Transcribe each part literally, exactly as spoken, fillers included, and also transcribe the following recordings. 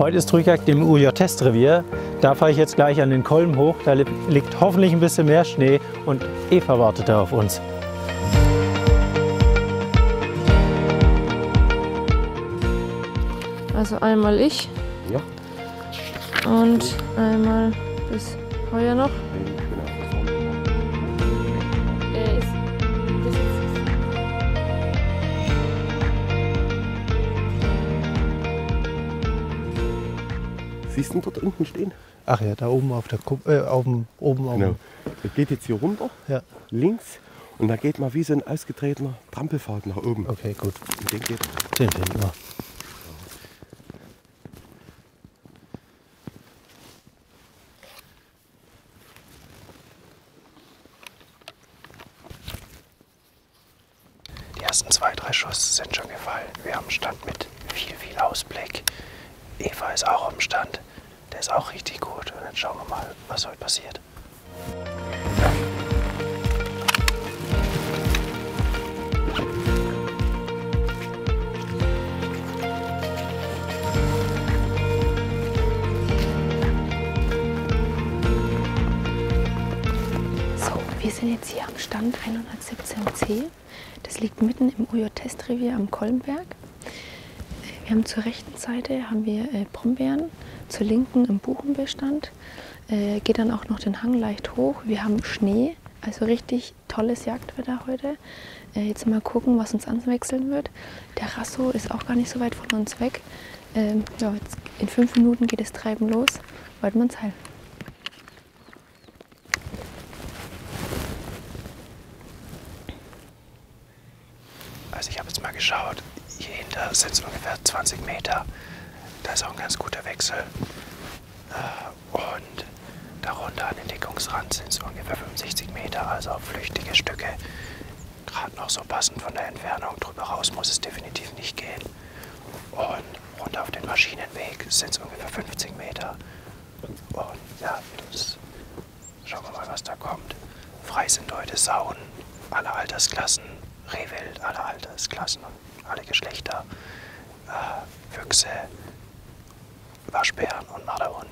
Heute ist Drückjagd im U J-Testrevier. Da fahre ich jetzt gleich an den Kolben hoch. Da li liegt hoffentlich ein bisschen mehr Schnee und Eva wartet da auf uns. Also einmal ich. Ja. Und einmal das Heuer noch. Siehst du dort unten stehen? Ach ja, da oben auf der Kuppe, äh, auf dem, oben auf genau. Das geht jetzt hier runter, ja. Links, und da geht mal wie so ein ausgetretener Trampelfahrt nach oben. Okay, gut. Und den geht. Den finden wir. Die ersten zwei, drei Schuss sind schon gefallen. Wir haben einen Stand mit viel, viel Ausblick. Eva ist auch am Stand, der ist auch richtig gut, und dann schauen wir mal, was heute passiert. So, wir sind jetzt hier am Stand hundertsiebzehn C, das liegt mitten im U J-Testrevier am Kolmberg. Wir haben zur rechten Seite haben wir äh, Brombeeren, zur linken im Buchenbestand, äh, geht dann auch noch den Hang leicht hoch. Wir haben Schnee, also richtig tolles Jagdwetter heute. Äh, jetzt mal gucken, was uns anwechseln wird. Der Rasso ist auch gar nicht so weit von uns weg. Ähm, ja, jetzt in fünf Minuten geht das Treiben los, Weidmannsheil. Also ich habe jetzt mal geschaut. Hier hinter sind es ungefähr zwanzig Meter. Da ist auch ein ganz guter Wechsel. Und darunter an den Deckungsrand sind es ungefähr fünfundsechzig Meter, also flüchtige Stücke. Gerade noch so passend von der Entfernung. Drüber raus muss es definitiv nicht gehen. Und runter auf den Maschinenweg sind es ungefähr fünfzig Meter. Und ja, das schauen wir mal, was da kommt. Frei sind heute Sauen aller Altersklassen, Rehwild aller Altersklassen, alle Geschlechter, äh, Füchse, Waschbären und Marderhunde.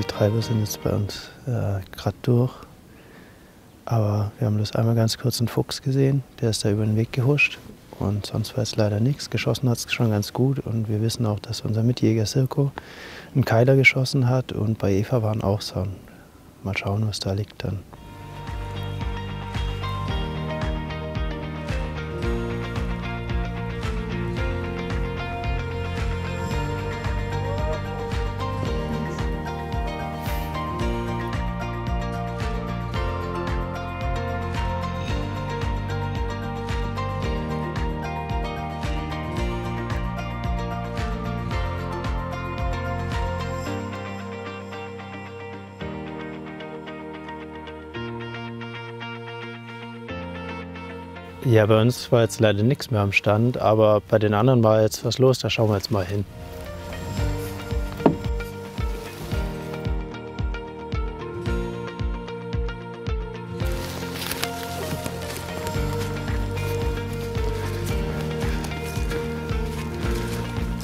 Die Treiber sind jetzt bei uns äh, gerade durch, aber wir haben bloß einmal ganz kurz einen Fuchs gesehen, der ist da über den Weg gehuscht, und sonst war es leider nichts. Geschossen hat es schon ganz gut, und wir wissen auch, dass unser Mitjäger Sirko einen Keiler geschossen hat, und bei Eva waren auch Sauen. Mal schauen, was da liegt dann. Ja, bei uns war jetzt leider nichts mehr am Stand, aber bei den anderen war jetzt was los, da schauen wir jetzt mal hin.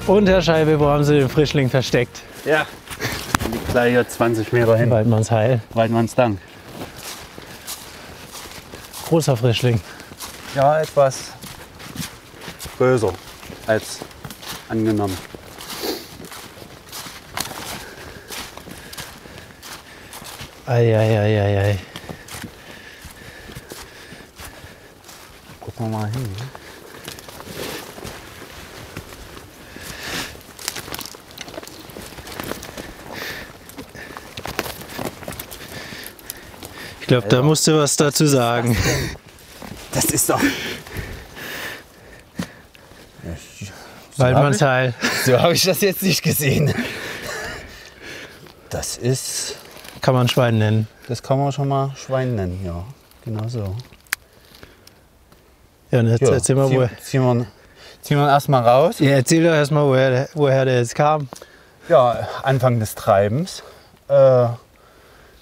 Und Herr Scheibe, wo haben Sie den Frischling versteckt? Ja, gleich hier zwanzig Meter hin. Weidmannsheil. Weidmannsdank. Großer Frischling. Ja, etwas größer als angenommen. Eieieiei. Ei, ei, ei. Gucken wir mal hin. Ne? Ich glaube, da musst du was dazu sagen. Das ist doch... Weidmannsheil. So habe ich das jetzt nicht gesehen. Das ist... Kann man Schwein nennen. Das kann man schon mal Schwein nennen, ja. Genau so. Ja, und jetzt ja, erzähl mal, woher... Ziehen wir, ziehen wir erstmal raus. Ja, erzähl doch erstmal, woher, woher der jetzt kam. Ja, Anfang des Treibens. Äh,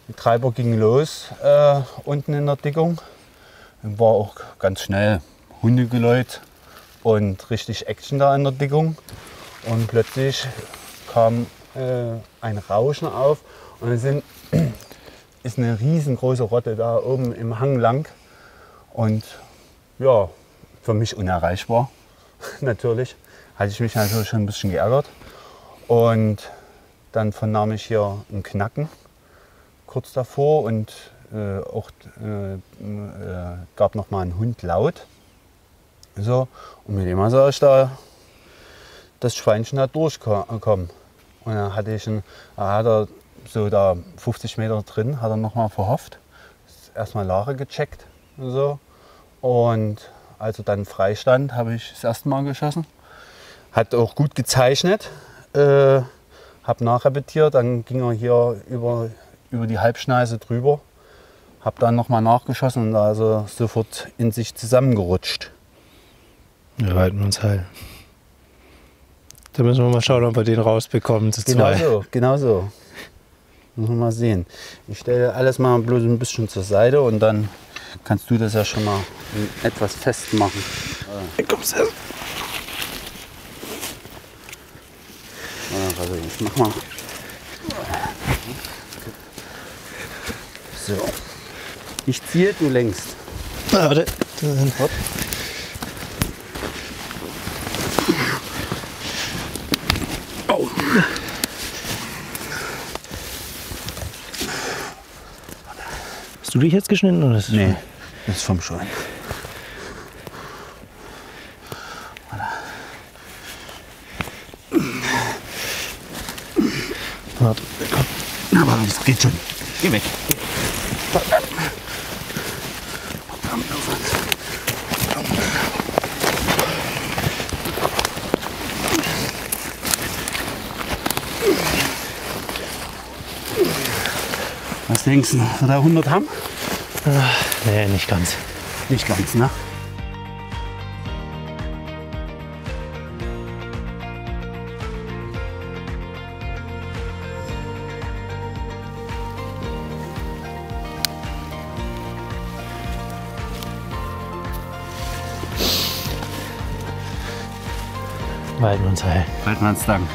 Die Treiber ging los äh, unten in der Dickung. Dann war auch ganz schnell Hundegeläut und richtig Action da in der Dickung. Und plötzlich kam äh, ein Rauschen auf und dann sind, ist eine riesengroße Rotte da oben im Hang lang. Und ja, für mich unerreichbar natürlich. Hatte ich mich natürlich schon ein bisschen geärgert. Und dann vernahm ich hier ein Knacken. Kurz davor und äh, auch äh, äh, gab noch mal einen Hund laut. So, und mit dem sah ich da das Schweinchen da durchkommen. Und dann hatte ich einen, hat er so da fünfzig Meter drin, hat er noch mal verhofft. Erstmal Lage gecheckt und so. Und als er dann frei stand, habe ich das erste Mal geschossen. Hat auch gut gezeichnet, äh, habe nachrepetiert, dann ging er hier über über die Halbschneise drüber, habe dann nochmal nachgeschossen und da ist er sofort in sich zusammengerutscht. Ja, Weidmannsheil. Da müssen wir mal schauen, ob wir den rausbekommen, zu genau zwei. So, genau so. Müssen wir mal sehen. Ich stelle alles mal bloß ein bisschen zur Seite und dann kannst du das ja schon mal etwas festmachen. Hier kommst du. Also ich mach mal. So. Ich ziehe, du längst. Ah, warte. Hopp. Oh. Hast du dich jetzt geschnitten oder ist das? Nee, das ist vom Schwein. Warte, komm. Aber das geht schon. Geh weg. Was denkst du? Soll er hundert haben? Nee, nicht ganz. Nicht ganz, ne? Weidmannsheil. Weidmannsdank.